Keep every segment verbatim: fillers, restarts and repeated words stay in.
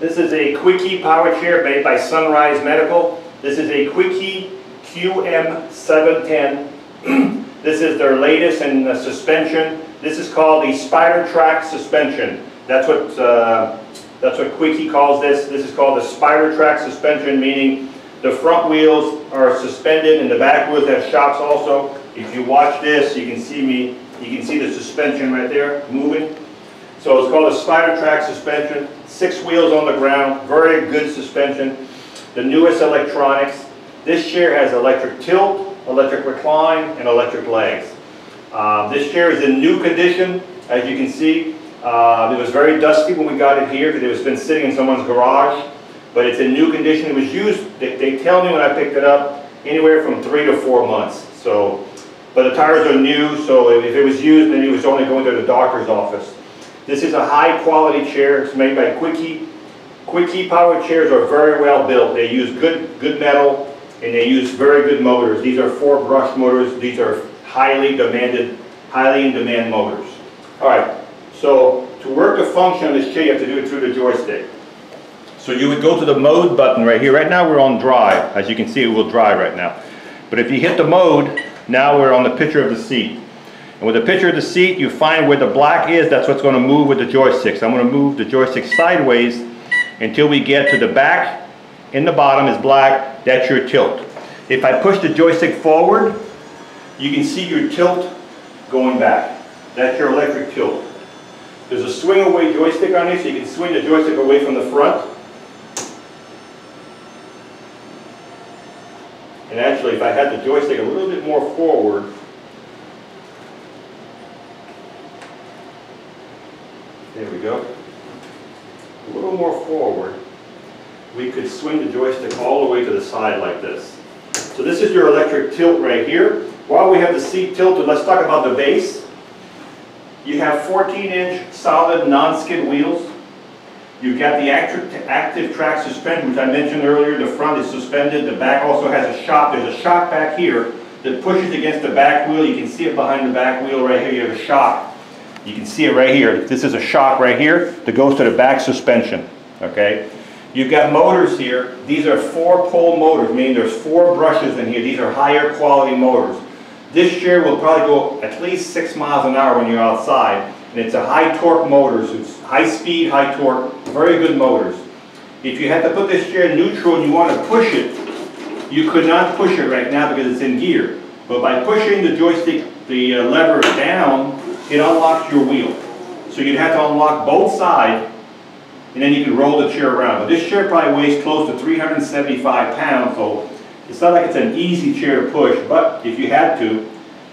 This is a Quickie power chair made by Sunrise Medical. This is a Quickie Q M seven ten. This is their latest in the suspension. This is called the Spider Track Suspension. That's what uh, that's what Quickie calls this. This is called the Spider Track Suspension, meaning the front wheels are suspended and the back wheels have shocks also. If you watch this, you can see me. You can see the suspension right there moving. So it's called a Spider Track Suspension. Six wheels on the ground. Very good suspension. The newest electronics. This chair has electric tilt, electric recline, and electric legs. Uh, this chair is in new condition, as you can see. Uh, it was very dusty when we got it here because it was been sitting in someone's garage. But it's in new condition. It was used, they, they tell me when I picked it up, anywhere from three to four months. So, but the tires are new, so if it was used, then it was only going to the doctor's office. This is a high quality chair. It's made by Quickie. Quickie power chairs are very well built. They use good, good metal, and they use very good motors. These are four brush motors. These are highly demanded, highly in demand motors. All right, so to work the function of this chair, you have to do it through the joystick. So you would go to the mode button right here. Right now we're on drive. As you can see, it will drive right now. But if you hit the mode, now we're on the picture of the seat. And with the picture of the seat, you find where the black is. That's what's going to move with the joystick. So I'm going to move the joystick sideways until we get to the back. In the bottom is black. That's your tilt. If I push the joystick forward, you can see your tilt going back. That's your electric tilt. There's a swing away joystick on here, so you can swing the joystick away from the front. And actually, if I had the joystick a little bit more forward, there we go, a little more forward, we could swing the joystick all the way to the side like this. So this is your electric tilt right here. While we have the seat tilted, let's talk about the base. You have fourteen inch solid non-skid wheels. You've got the active, active track suspension, which I mentioned earlier. The front is suspended. The back also has a shock. There's a shock back here that pushes against the back wheel. You can see it behind the back wheel right here. You have a shock. You can see it right here. This is a shock right here that goes to the back suspension. Okay. You've got motors here. These are four-pole motors, meaning there's four brushes in here. These are higher quality motors. This chair will probably go at least six miles an hour when you're outside. And it's a high torque motor, so it's high speed, high torque, very good motors. If you had to put this chair in neutral and you want to push it, you could not push it right now because it's in gear. But by pushing the joystick, the uh, lever down, it unlocks your wheel. So you'd have to unlock both sides, and then you can roll the chair around. But this chair probably weighs close to three hundred seventy-five pounds, so it's not like it's an easy chair to push, but if you had to,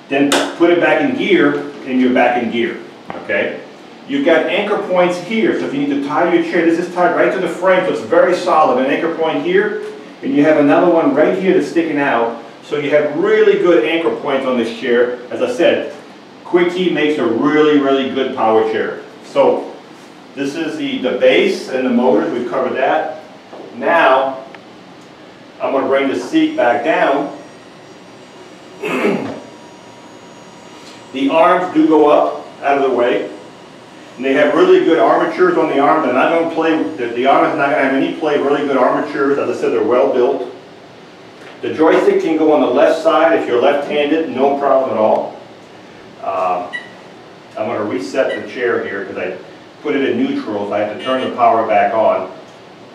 then put it back in gear, and you're back in gear, okay? You've got anchor points here, so if you need to tie your chair, this is tied right to the frame, so it's very solid. An anchor point here, and you have another one right here that's sticking out, so you have really good anchor points on this chair. As I said, Quickie makes a really, really good power chair. So, this is the, the base and the motors, we've covered that. Now, I'm going to bring the seat back down. The arms do go up, out of the way. And they have really good armatures on the arm. They're not going to play, the, the arm is not going to have any play, really good armatures. As I said, they're well built. The joystick can go on the left side if you're left-handed, no problem at all. Um, I'm going to reset the chair here because I put it in neutral, so I have to turn the power back on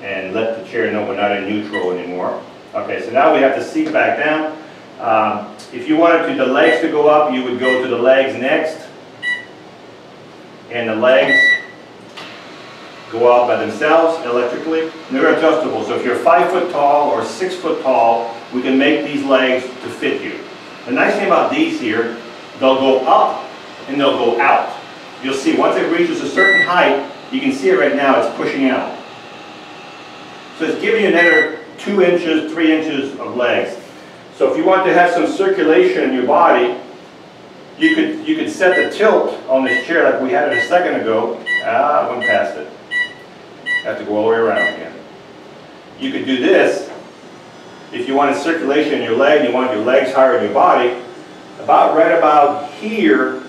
and let the chair know we're not in neutral anymore. Okay, so now we have the seat back down. Um, if you wanted to, the legs to go up, you would go to the legs next. And the legs go out by themselves electrically. And they're adjustable, so if you're five foot tall or six foot tall, we can make these legs to fit you. The nice thing about these here, they'll go up and they'll go out. You'll see once it reaches a certain height, you can see it right now, it's pushing out. So it's giving you another two inches, three inches of legs. So if you want to have some circulation in your body, you could, you could set the tilt on this chair like we had it a second ago. Ah, I went past it. I have to go all the way around again. You could do this if you wanted circulation in your leg, you want your legs higher in your body. About right about here,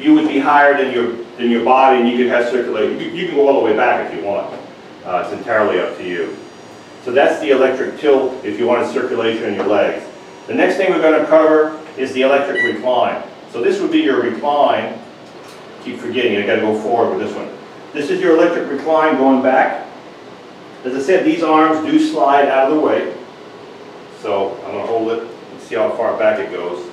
you would be higher than your, than your body, and you could have circulation. You, you can go all the way back if you want. Uh, it's entirely up to you. So that's the electric tilt if you wanted circulation in your legs. The next thing we're going to cover is the electric recline. So this would be your recline. Keep forgetting, I've got to go forward with this one. This is your electric recline going back. As I said, these arms do slide out of the way. So I'm going to hold it and see how far back it goes.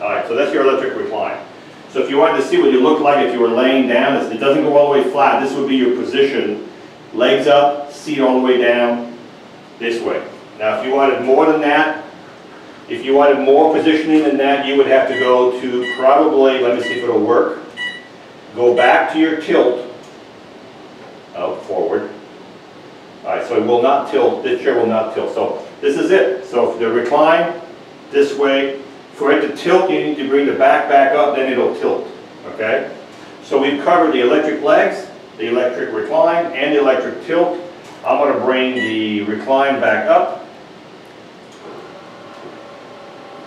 Alright, so that's your electric recline. So if you wanted to see what you look like if you were laying down, it doesn't go all the way flat. This would be your position. Legs up, seat all the way down, this way. Now if you wanted more than that, if you wanted more positioning than that, you would have to go to probably, let me see if it'll work. Go back to your tilt, out forward. Alright, so it will not tilt, this chair will not tilt. So this is it. So the recline, this way. For it to tilt, you need to bring the back back up, then it'll tilt, okay? So we've covered the electric legs, the electric recline, and the electric tilt. I'm going to bring the recline back up.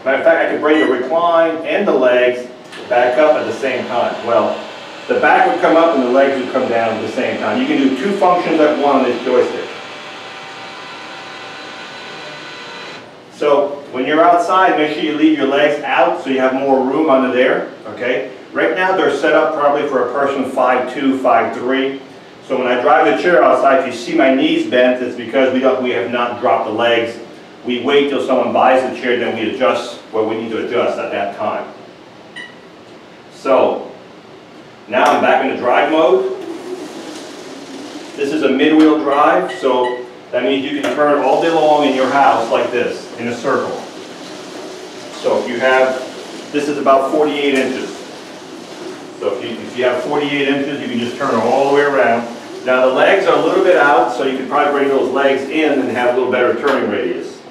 Matter of fact, I can bring the recline and the legs back up at the same time. Well, the back would come up and the legs would come down at the same time. You can do two functions at one on this joystick. So, when you're outside, make sure you leave your legs out so you have more room under there, okay? Right now they're set up probably for a person five two, five three. So when I drive the chair outside, if you see my knees bent, it's because we, don't, we have not dropped the legs. We wait till someone buys the chair, then we adjust what we need to adjust at that time. So, now I'm back into drive mode. This is a mid-wheel drive, so that means you can turn all day long in your house like this, in a circle. So if you have, this is about forty-eight inches. So if you, if you have forty-eight inches, you can just turn all the way around. Now the legs are a little bit out, so you can probably bring those legs in and have a little better turning radius.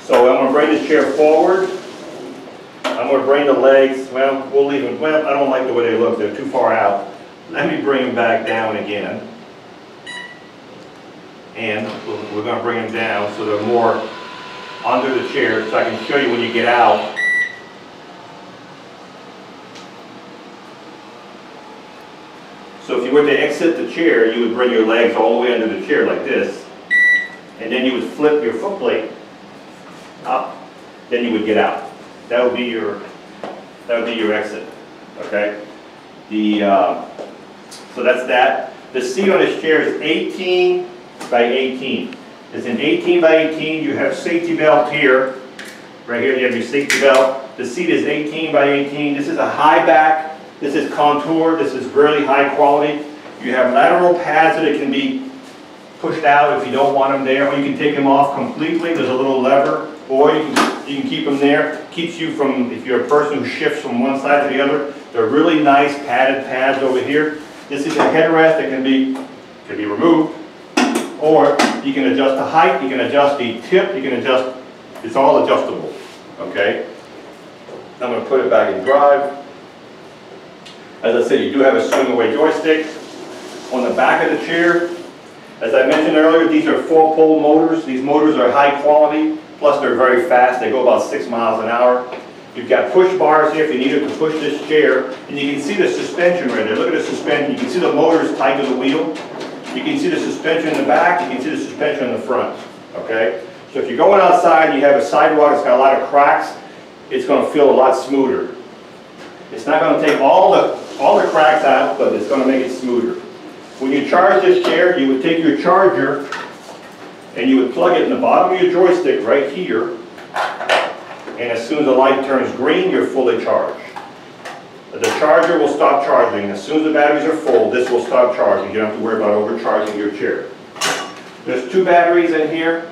So I'm going to bring this chair forward. I'm going to bring the legs, well, we'll leave them, well, I don't like the way they look, they're too far out. Let me bring them back down again. And we're going to bring them down so they're more under the chair, so I can show you when you get out. So if you were to exit the chair, you would bring your legs all the way under the chair like this, and then you would flip your foot plate up, then you would get out. That would be your, that would be your exit, okay? The, uh, so that's that. The seat on this chair is eighteen by eighteen. It's an eighteen by eighteen. You have safety belt here. Right here you have your safety belt. The seat is eighteen by eighteen. This is a high back. This is contour. This is really high quality. You have lateral pads that it can be pushed out if you don't want them there. Or you can take them off completely. There's a little lever. Or you can, you can keep them there. Keeps you from, if you're a person who shifts from one side to the other. They're really nice padded pads over here. This is a headrest that can be, can be removed. Or you can adjust the height, you can adjust the tip, you can adjust, it's all adjustable, okay? I'm going to put it back in drive. As I said, you do have a swing away joystick on the back of the chair. As I mentioned earlier, these are four pole motors. These motors are high quality, plus they're very fast. They go about six miles an hour. You've got push bars here if you needed to push this chair. And you can see the suspension right there. Look at the suspension. You can see the motors tied to the wheel. You can see the suspension in the back, you can see the suspension in the front, okay? So if you're going outside and you have a sidewalk that's got a lot of cracks, it's going to feel a lot smoother. It's not going to take all the, all the cracks out, but it's going to make it smoother. When you charge this chair, you would take your charger and you would plug it in the bottom of your joystick right here, and as soon as the light turns green, you're fully charged. The charger will stop charging. As soon as the batteries are full, this will stop charging. You don't have to worry about overcharging your chair. There's two batteries in here.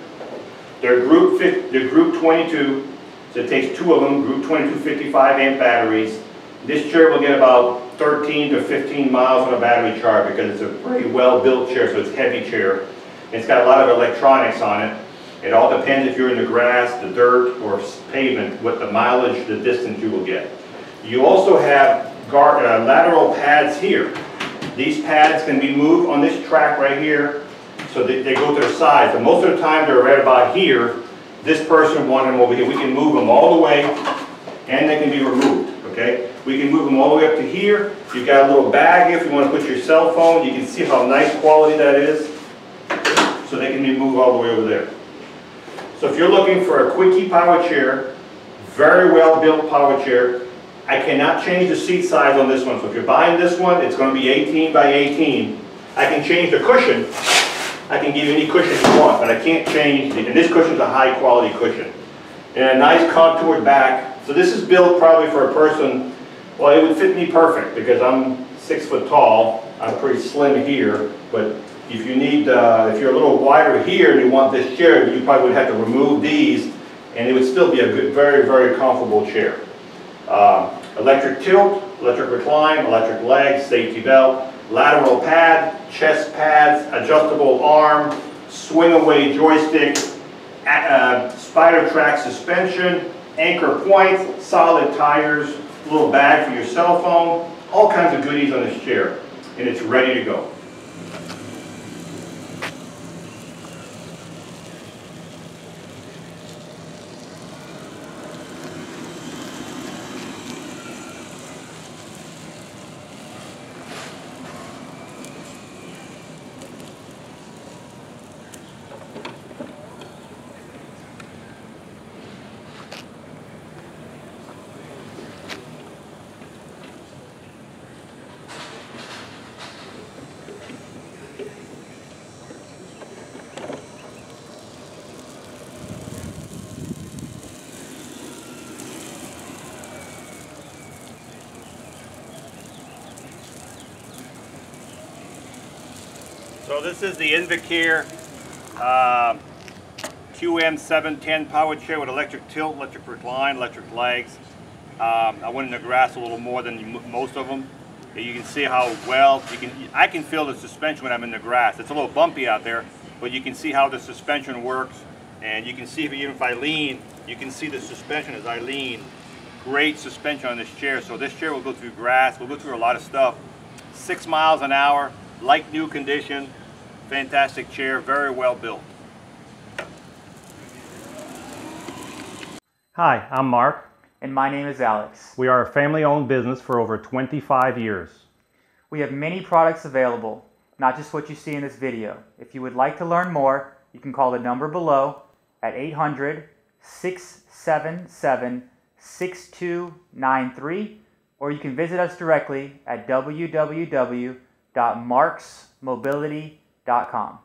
They're group, they're group twenty-two, so it takes two of them, group twenty-two fifty-five amp batteries. This chair will get about thirteen to fifteen miles on a battery charge because it's a pretty well-built chair, so it's a heavy chair. It's got a lot of electronics on it. It all depends if you're in the grass, the dirt, or pavement, what the mileage, the distance you will get. You also have guard, uh, lateral pads here. These pads can be moved on this track right here so that they go to the sides. And most of the time they're right about here. This person wanted them over here. We can move them all the way and they can be removed. okay? We can move them all the way up to here. You've got a little bag if you want to put your cell phone. You can see how nice quality that is. So they can be moved all the way over there. So if you're looking for a Quickie power chair, very well built power chair, I cannot change the seat size on this one. So if you're buying this one, it's going to be eighteen by eighteen. I can change the cushion. I can give you any cushion you want, but I can't change the, and this cushion is a high quality cushion. And a nice contoured back. So this is built probably for a person, well, it would fit me perfect because I'm six foot tall. I'm pretty slim here, but if you need, uh, if you're a little wider here and you want this chair, you probably would have to remove these and it would still be a good, very, very comfortable chair. Uh, electric tilt, electric recline, electric legs, safety belt, lateral pad, chest pads, adjustable arm, swing away joystick, uh, Spider Track suspension, anchor points, solid tires, little bag for your cell phone, all kinds of goodies on this chair, and it's ready to go. So this is the Invacare uh, Q M seven ten power chair with electric tilt, electric recline, electric legs. Um, I went in the grass a little more than most of them. You can see how well, you can. I can feel the suspension when I'm in the grass. It's a little bumpy out there, but you can see how the suspension works. And you can see, if, even if I lean, you can see the suspension as I lean. Great suspension on this chair. So this chair will go through grass, will go through a lot of stuff. Six miles an hour. Like new condition, fantastic chair, very well built. Hi, I'm Mark. And my name is Alex. We are a family-owned business for over twenty-five years. We have many products available, not just what you see in this video. If you would like to learn more, you can call the number below at eight hundred, six seven seven, six two nine three, or you can visit us directly at w w w dot marks mobility dot com.